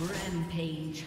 Rampage.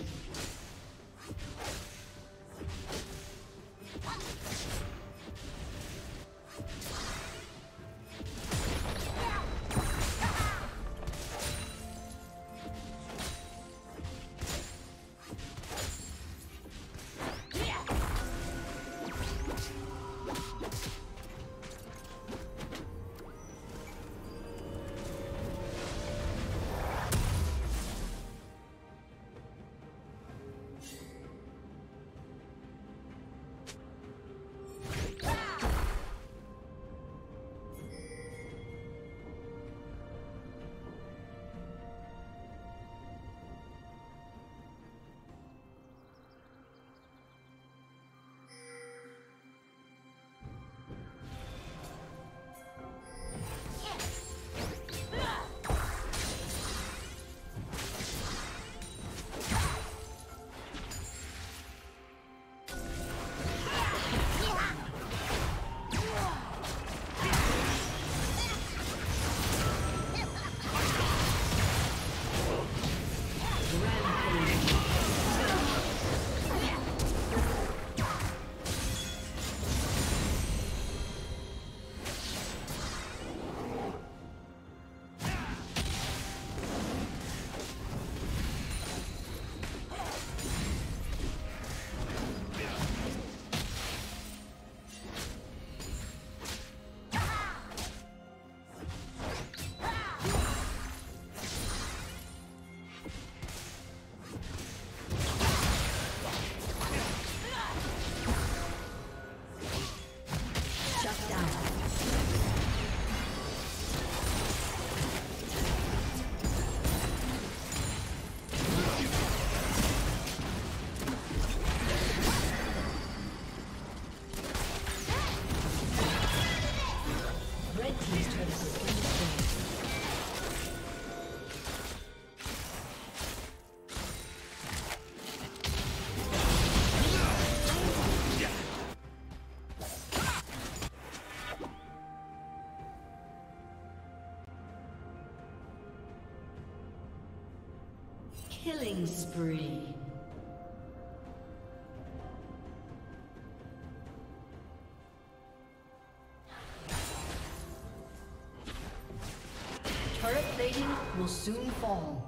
Killing spree. Turret plating will soon fall.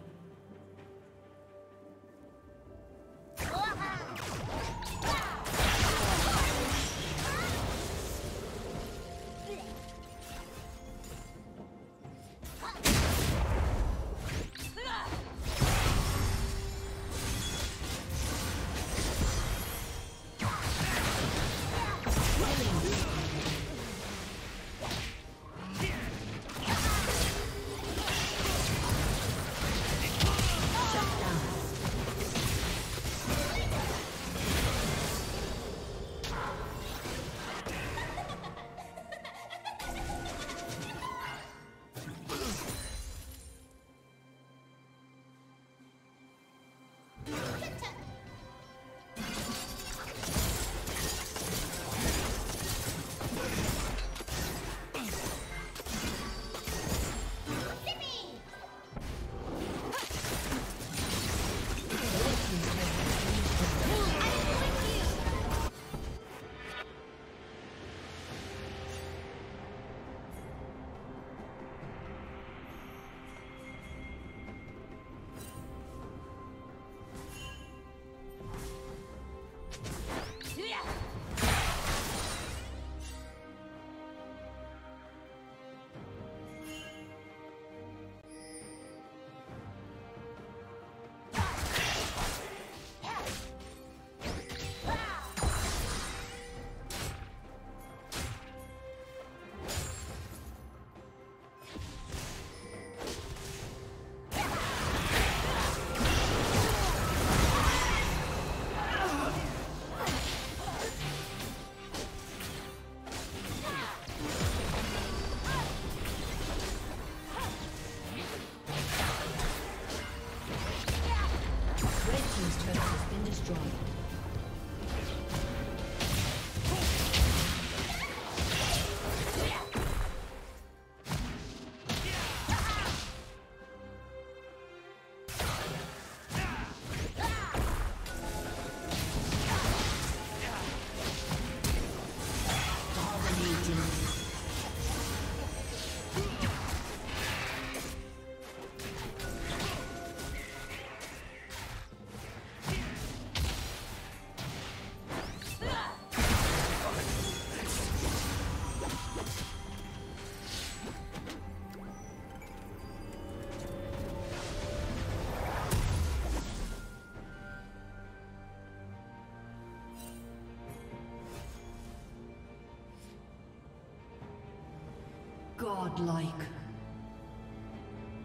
Godlike.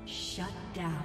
Shut down.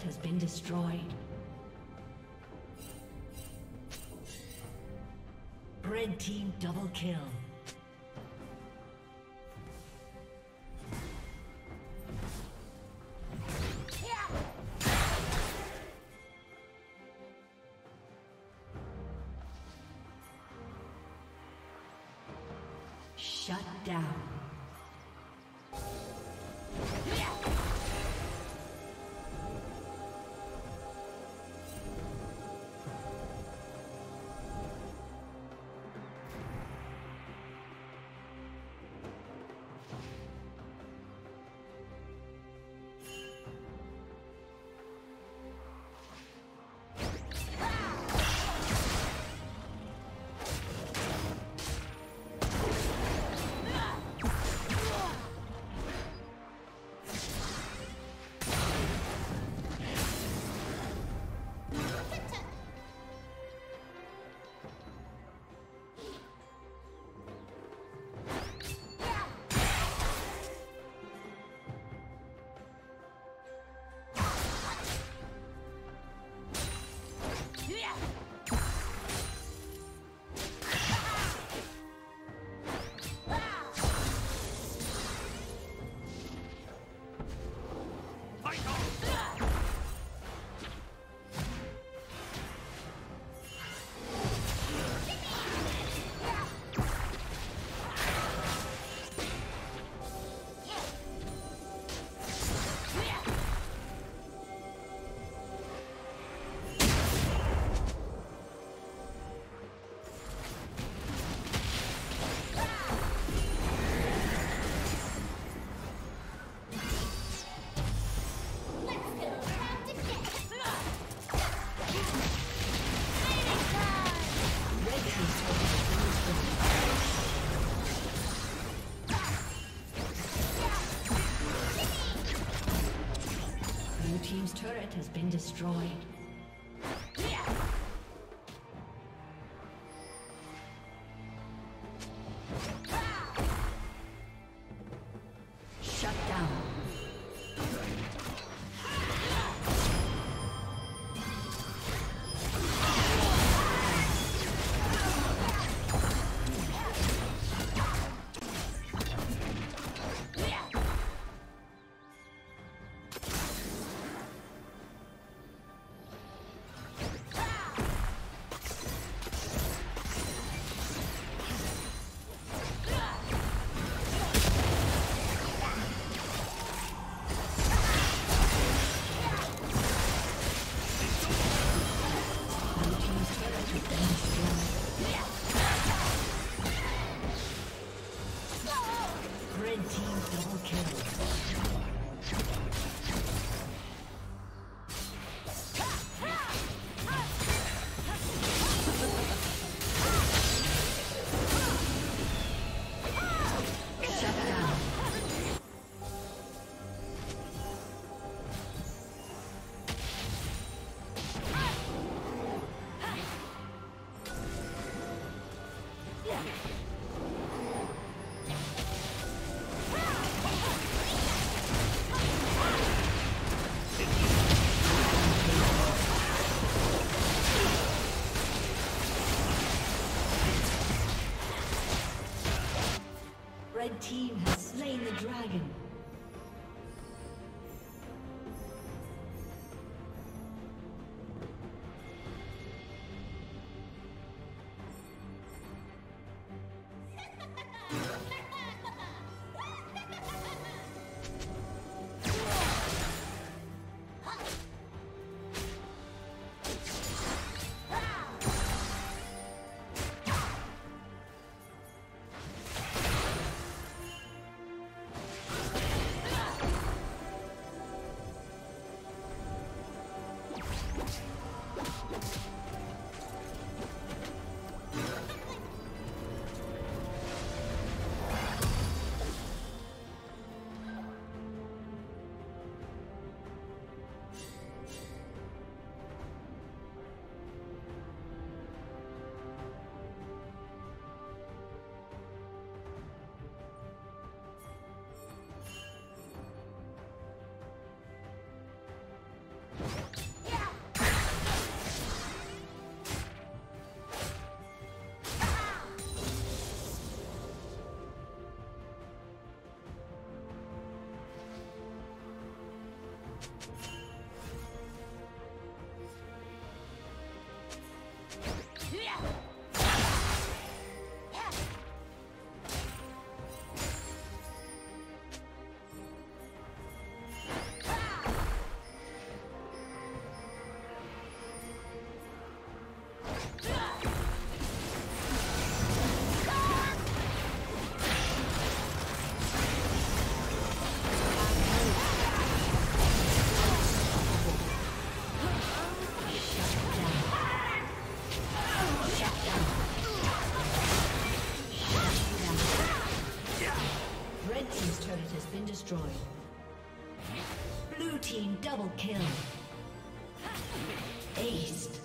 turret has been destroyed. Red team double kill. Shut down. Turret has been destroyed. Red team has slain the dragon. Blue team double kill. Aced.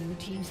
Red team's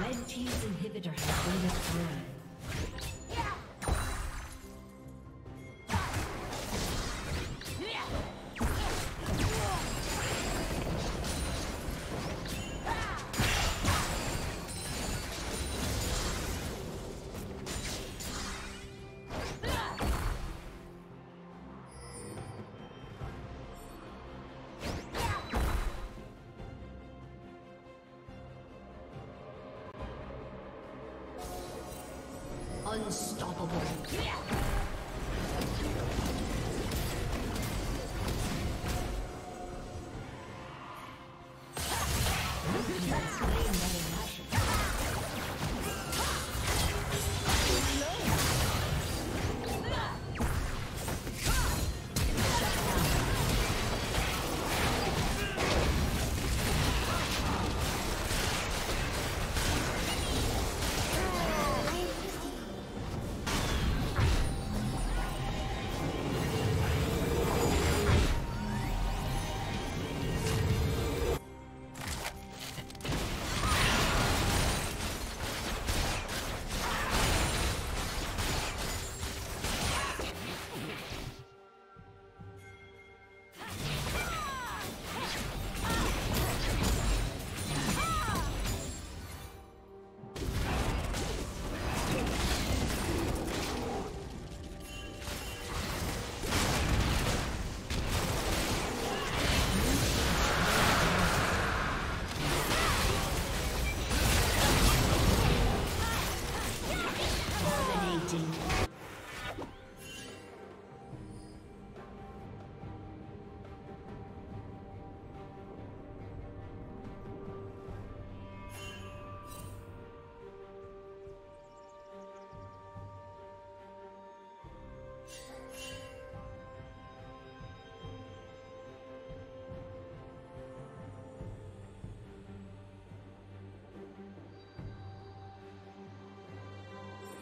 Red team's inhibitor has been destroyed. Unstoppable.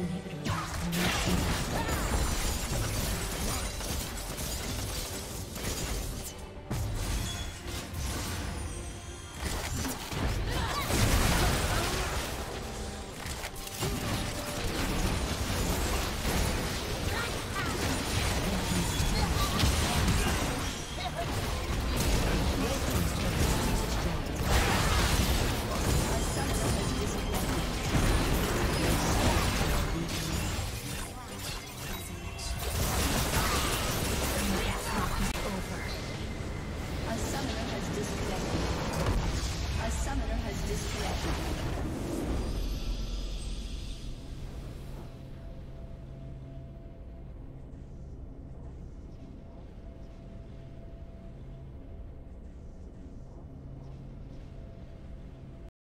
Inhibitor.